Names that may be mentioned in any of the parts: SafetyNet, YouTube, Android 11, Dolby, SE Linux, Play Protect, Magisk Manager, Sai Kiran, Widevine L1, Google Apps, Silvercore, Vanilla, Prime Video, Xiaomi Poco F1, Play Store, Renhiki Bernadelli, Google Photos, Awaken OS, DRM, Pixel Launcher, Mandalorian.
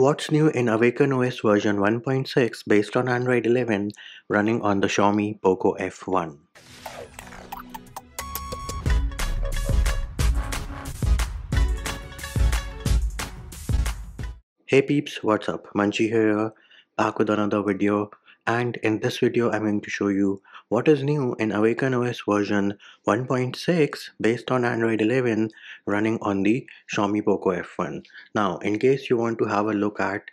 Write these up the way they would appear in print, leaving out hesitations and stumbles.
What's new in Awaken OS version 1.6 based on Android 11 running on the Xiaomi Poco F1? Hey peeps, what's up? Manchi here, back with another video, and in this video I'm going to show you what is new in Awaken OS version 1.6 based on Android 11 running on the Xiaomi Poco F1. Now, in case you want to have a look at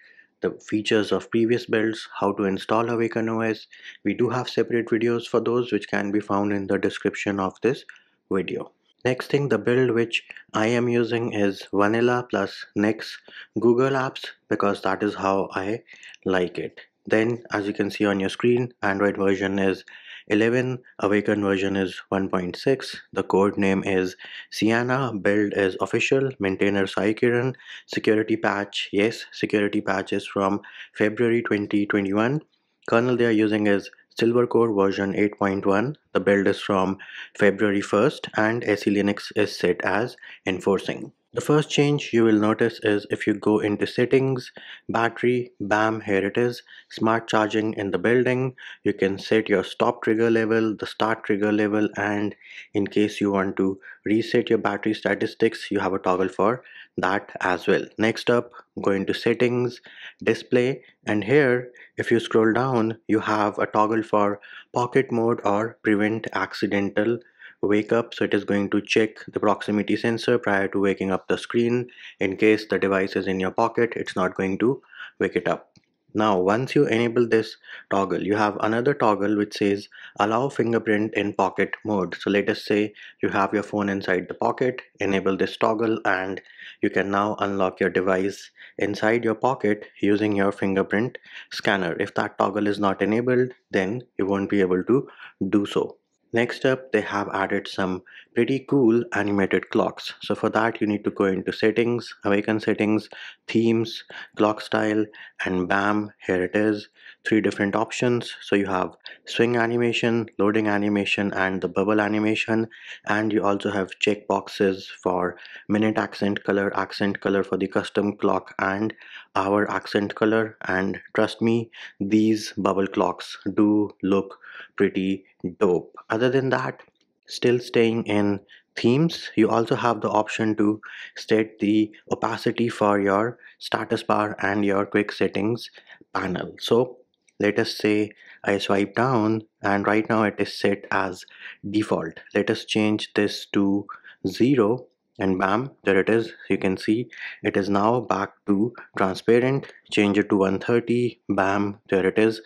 the features of previous builds, how to install Awaken OS, we do have separate videos for those which can be found in the description of this video. Next thing, the build which I am using is Vanilla plus next Google Apps because that is how I like it. Then as you can see on your screen, Android version is 11, Awaken version is 1.6, the code name is Sienna, build is official, maintainer Sai Kiran, security patch, yes, security patch is from February 2021, kernel they are using is Silvercore version 8.1, the build is from February 1st and SE Linux is set as enforcing. The first change you will notice is if you go into settings, battery, bam, here it is, smart charging in the building. You can set your stop trigger level, the start trigger level, and in case you want to reset your battery statistics, you have a toggle for that as well. Next up, go into settings, display, and here if you scroll down, you have a toggle for pocket mode or prevent accidental wake up, so it is going to check the proximity sensor prior to waking up the screen. In case the device is in your pocket, it's not going to wake it up. Now once you enable this toggle, you have another toggle which says allow fingerprint in pocket mode. So let us say you have your phone inside the pocket, enable this toggle and you can now unlock your device inside your pocket using your fingerprint scanner. If that toggle is not enabled, then you won't be able to do so. Next up, they have added some pretty cool animated clocks. So for that, you need to go into settings, Awaken settings, themes, clock style, and bam, here it is. Three different options. So you have swing animation, loading animation, and the bubble animation. And you also have check boxes for minute accent color for the custom clock, and hour accent color. And trust me, these bubble clocks do look pretty dope. Other than that, still staying in themes, you also have the option to set the opacity for your status bar and your quick settings panel. So let us say I swipe down and right now it is set as default. Let us change this to 0 and bam, there it is. You can see it is now back to transparent. Change it to 130, bam, there it is.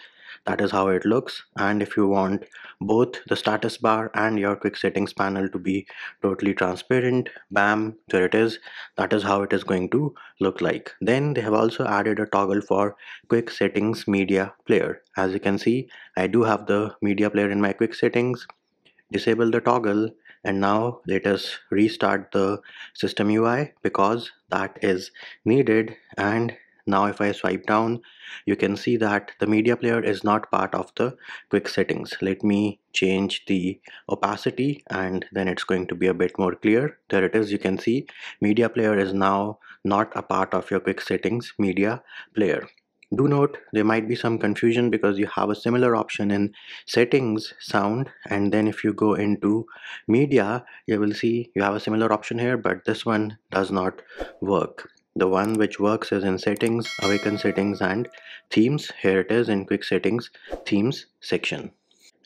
That is how it looks. And if you want both the status bar and your quick settings panel to be totally transparent, bam, there it is. That is how it is going to look like. Then they have also added a toggle for quick settings media player. As you can see, I do have the media player in my quick settings. Disable the toggle and now let us restart the system UI because that is needed. And now if I swipe down, you can see that the media player is not part of the quick settings. Let me change the opacity and then it's going to be a bit more clear. There it is. You can see media player is now not a part of your quick settings media player. Do note there might be some confusion because you have a similar option in settings, sound, and then if you go into media, you will see you have a similar option here, but this one does not work. The one which works is in settings, Awaken settings, and themes. Here it is in quick settings, themes section.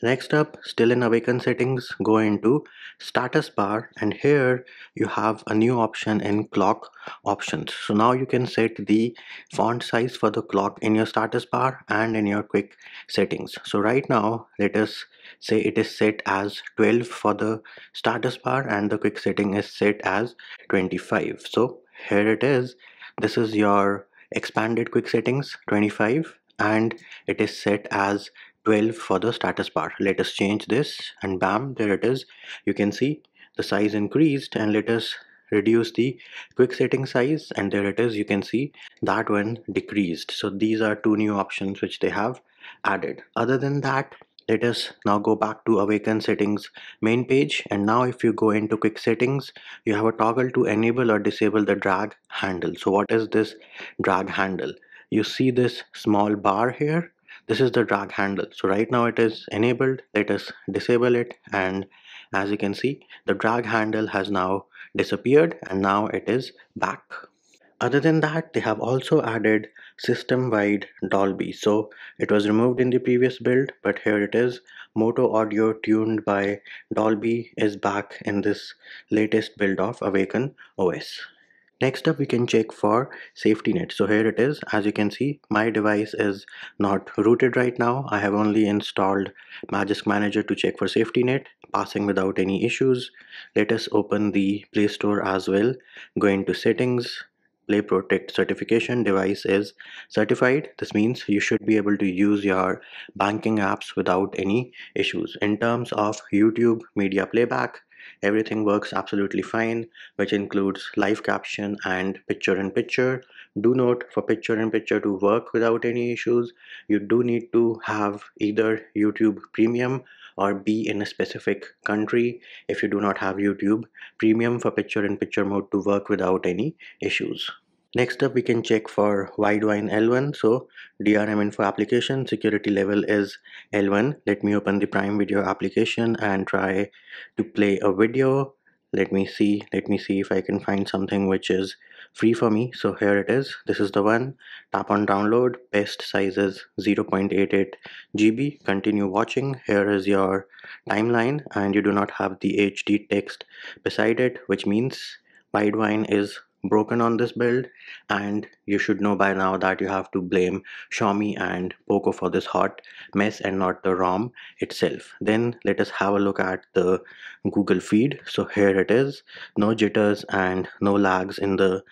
Next up, still in Awaken settings, go into status bar and here you have a new option in clock options. So now you can set the font size for the clock in your status bar and in your quick settings. So right now let us say it is set as 12 for the status bar and the quick setting is set as 25. So here it is. This is your expanded quick settings 25 and it is set as 12 for the status bar. Let us change this and bam, there it is. You can see the size increased and let us reduce the quick setting size and there it is. You can see that one decreased. So these are two new options which they have added. Other than that, Let us now go back to Awaken settings main page, and now if you go into quick settings, you have a toggle to enable or disable the drag handle. So what is this drag handle? You see this small bar here, this is the drag handle. So right now it is enabled. Let us disable it, and as you can see, the drag handle has now disappeared and now it is back. Other than that, they have also added system-wide Dolby. So it was removed in the previous build, but here it is. Moto audio tuned by Dolby is back in this latest build of Awaken OS. Next up, we can check for SafetyNet. So here it is. As you can see, my device is not rooted right now. I have only installed Magisk Manager to check for SafetyNet, passing without any issues. Let us open the Play Store as well. Go into settings. Play Protect certification, device is certified. This means you should be able to use your banking apps without any issues. In terms of YouTube media playback, everything works absolutely fine, which includes live caption and picture-in-picture. Do note, for picture-in-picture to work without any issues, you do need to have either YouTube Premium or be in a specific country. If you do not have YouTube Premium for picture-in-picture mode to work without any issues. Next up, we can check for Widevine L1. So DRM info application, security level is L1. Let me open the Prime Video application and try to play a video. Let me see if I can find something which is free for me. So here it is. This is the one. Tap on download. Best size is 0.88 GB. Continue watching. Here is your timeline, and you do not have the HD text beside it, which means Widevine is broken on this build, and you should know by now that you have to blame Xiaomi and Poco for this hot mess and not the ROM itself. Then let us have a look at the Google feed. So here it is. No jitters and no lags in the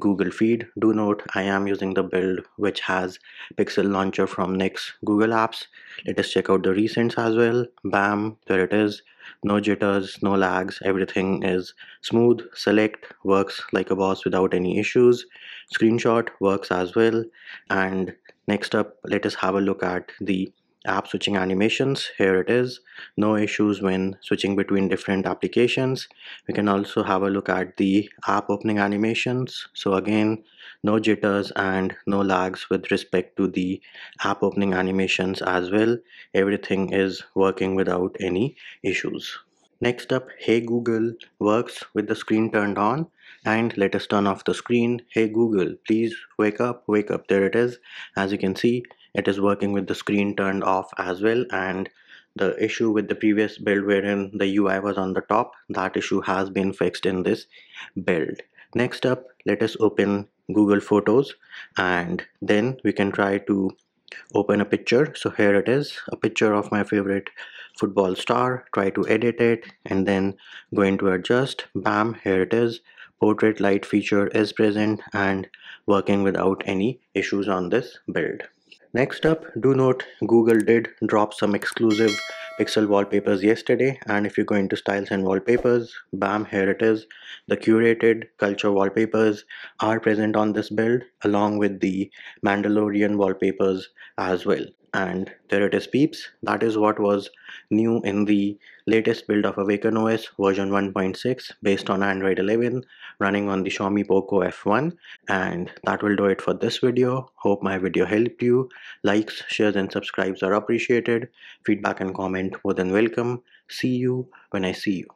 Google feed. Do note, I am using the build which has Pixel Launcher from next Google Apps. Let us check out the recents as well. Bam, there it is. No jitters, no lags, everything is smooth. Select works like a boss without any issues. Screenshot works as well. And next up, let us have a look at the app switching animations. Here it is. No issues when switching between different applications. We can also have a look at the app opening animations. So again, no jitters and no lags with respect to the app opening animations as well. Everything is working without any issues. Next up, Hey Google works with the screen turned on, and let us turn off the screen. Hey Google, please wake up, wake up. There it is. As you can see, it is working with the screen turned off as well, and the issue with the previous build wherein the UI was on the top, that issue has been fixed in this build. Next up, let us open Google Photos, and then we can try to open a picture. So here it is, a picture of my favorite football star. Try to edit it and then go into adjust. Bam, here it is. Portrait light feature is present and working without any issues on this build. Next up, do note, Google did drop some exclusive Pixel wallpapers yesterday, and if you go into styles and wallpapers, bam, here it is. The curated culture wallpapers are present on this build, along with the Mandalorian wallpapers as well. And there it is, peeps. That is what was new in the latest build of Awaken OS version 1.6 based on Android 11 running on the Xiaomi Poco F1. And that will do it for this video. Hope my video helped you. Likes, shares and subscribes are appreciated. Feedback and comment more than welcome. See you when I see you.